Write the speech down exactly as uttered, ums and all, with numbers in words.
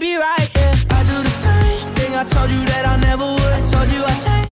can't be right, yeah. I do the same thing I told you that I never would. I told you I changed.